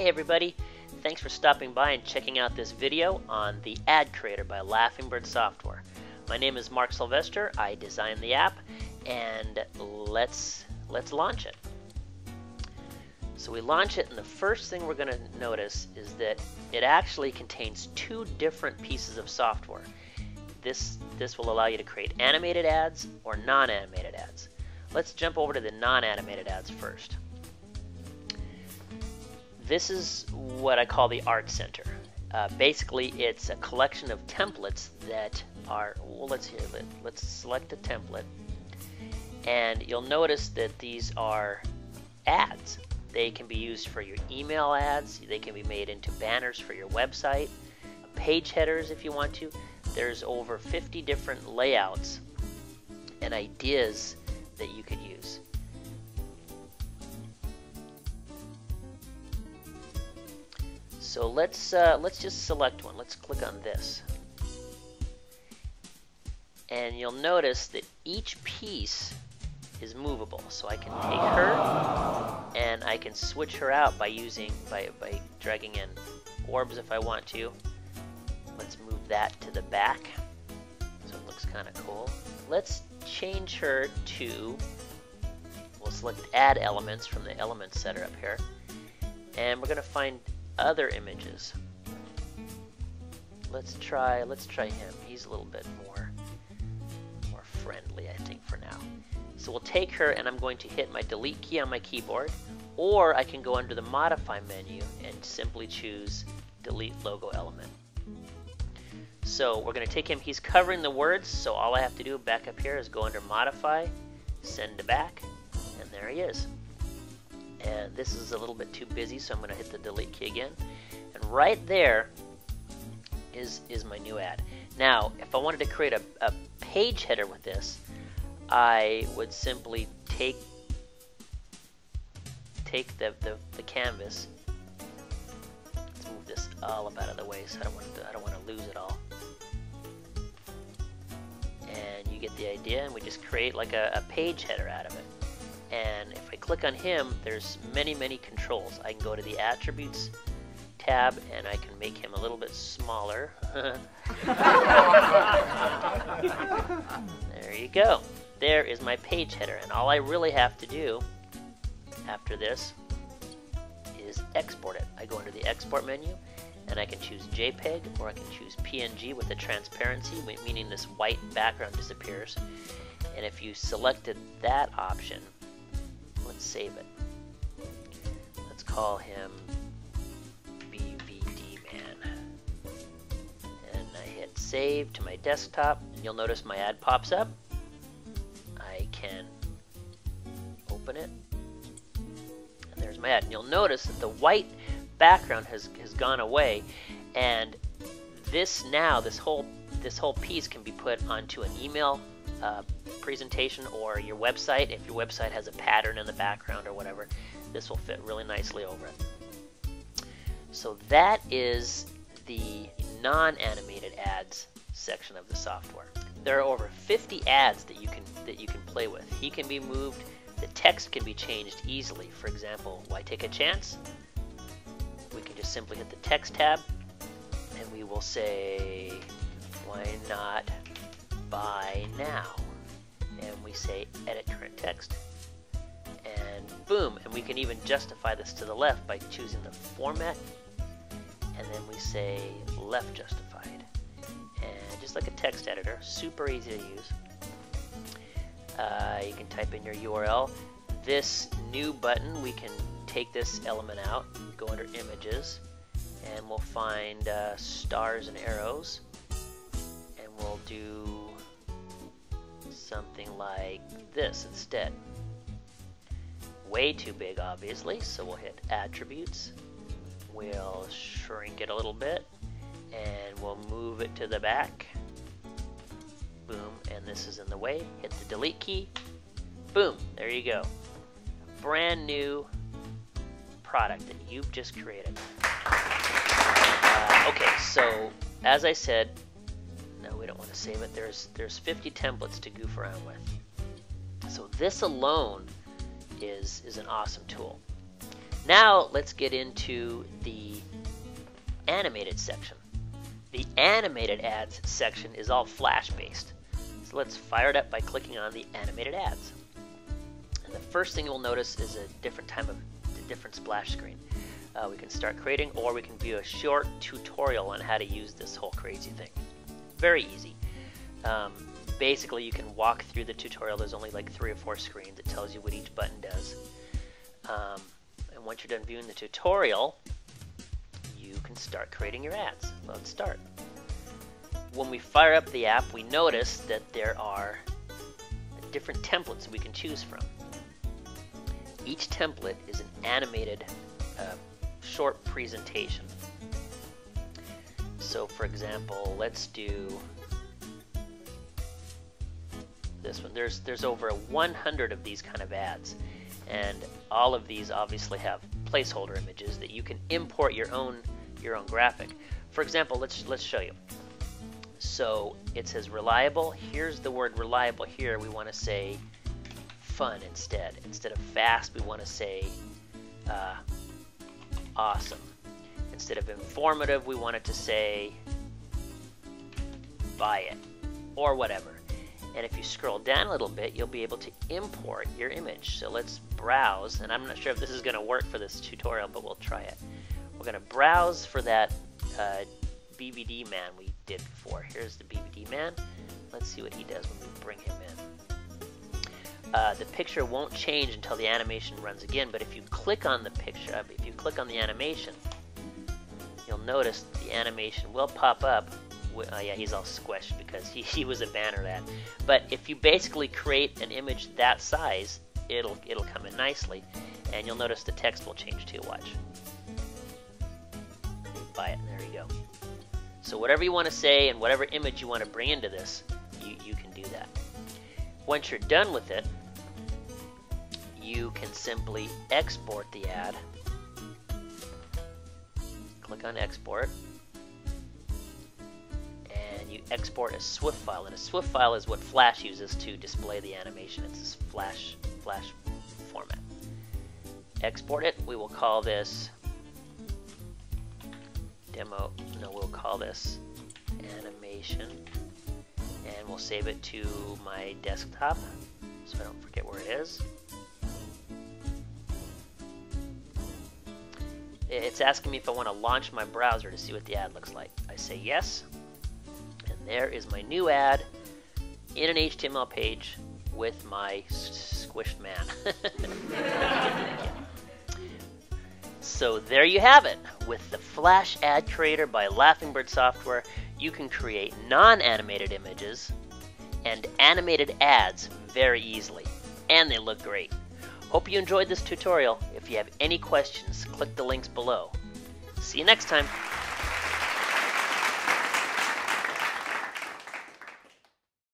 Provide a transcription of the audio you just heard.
Hey everybody, thanks for stopping by and checking out this video on the Ad Creator by Laughingbird Software. My name is Mark Sylvester, I designed the app, and let's launch it. So we launch it, and the first thing we're going to notice is that it actually contains two different pieces of software. This will allow you to create animated ads or non-animated ads. Let's jump over to the non-animated ads first. This is what I call the Art Center. Basically, it's a collection of templates that are, well, let's select a template. And you'll notice that these are ads. They can be used for your email ads. They can be made into banners for your website, page headers if you want to. There's over 50 different layouts and ideas that you could use. So let's just select one. Let's click on this. And you'll notice that each piece is movable. So I can take her and I can switch her out by by dragging in orbs if I want to. Let's move that to the back. So it looks kind of cool. Let's change her to, we'll select Add Elements from the Elements Setter up here. And we're going to find other images. Let's try him. He's a little bit more friendly, I think, for now. So we'll take her, and I'm going to hit my delete key on my keyboard, or I can go under the modify menu and simply choose delete logo element. So we're going to take him. He's covering the words, so all I have to do back up here is go under modify, send to back, and there he is. And this is a little bit too busy, so I'm going to hit the delete key again. And right there is my new ad. Now, if I wanted to create a page header with this, I would simply take the canvas. Let's move this all up out of the way, so I don't want to lose it all. And you get the idea, and we just create like a page header out of it. And if I click on him, there's many controls. I can go to the attributes tab and I can make him a little bit smaller. There you go. There is my page header, and all I really have to do after this is export it. I go into the export menu and I can choose JPEG, or I can choose PNG with a transparency, meaning this white background disappears. And if you selected that option, let's save it. Let's call him BVD Man. And I hit save to my desktop. And you'll notice my ad pops up. I can open it. And there's my ad. And you'll notice that the white background has gone away. And this whole piece can be put onto an email presentation or your website. If your website has a pattern in the background or whatever, this will fit really nicely over it. So that is the non-animated ads section of the software. There are over 50 ads that you can play with. He can be moved. The text can be changed easily. For example, why take a chance? We can just simply hit the text tab and we will say, why not buy now? And we say edit current text, and boom. And we can even justify this to the left by choosing the format, and then we say left justified. And just like a text editor, super easy to use. You can type in your URL. This new button, we can take this element out, go under images, and we'll find stars and arrows, and we'll do something like this instead. Way too big, obviously, so we'll hit attributes. We'll shrink it a little bit and we'll move it to the back. Boom, and this is in the way. Hit the delete key. Boom, there you go. Brand new product that you've just created. Okay, so as I said, we don't want to save it. There's 50 templates to goof around with. So this alone is an awesome tool. Now let's get into the animated section. The animated ads section is all Flash based. So let's fire it up by clicking on the animated ads. And the first thing you'll notice is a different splash screen. We can start creating, or we can view a short tutorial on how to use this whole crazy thing. Very easy. Basically, you can walk through the tutorial. There's only like 3 or 4 screens. It tells you what each button does. And once you're done viewing the tutorial, you can start creating your ads. Load start. When we fire up the app, we notice that there are different templates we can choose from. Each template is an animated short presentation. So for example, let's do this one. There's over 100 of these kind of ads, and all of these obviously have placeholder images that you can import your own graphic. For example, let's show you. So it says reliable. Here's the word reliable here. We want to say fun instead. Instead of fast, we want to say awesome. Instead of informative, we want it to say buy it or whatever. And if you scroll down a little bit, you'll be able to import your image. So let's browse, and I'm not sure if this is going to work for this tutorial, but we'll try it. We're going to browse for that BVD man we did before. Here's the BVD man. Let's see what he does when we bring him in. The picture won't change until the animation runs again, but if you click on the picture, if you click on the animation, you'll notice the animation will pop up. Yeah, he's all squished because he was a banner ad. But if you basically create an image that size, it'll come in nicely, and you'll notice the text will change too. Watch. Buy it. There you go. So whatever you want to say and whatever image you want to bring into this, you can do that. Once you're done with it, you can simply export the ad. Click on export. You export a Swift file, and a Swift file is what Flash uses to display the animation. It's this Flash format. Export it. We will call this demo. No, we'll call this animation, and we'll save it to my desktop so I don't forget where it is. It's asking me if I want to launch my browser to see what the ad looks like. I say yes. There is my new ad in an HTML page with my squished man. So there you have it. With the Flash Ad Creator by Laughingbird Software, you can create non-animated images and animated ads very easily, and they look great. Hope you enjoyed this tutorial. If you have any questions, click the links below. See you next time.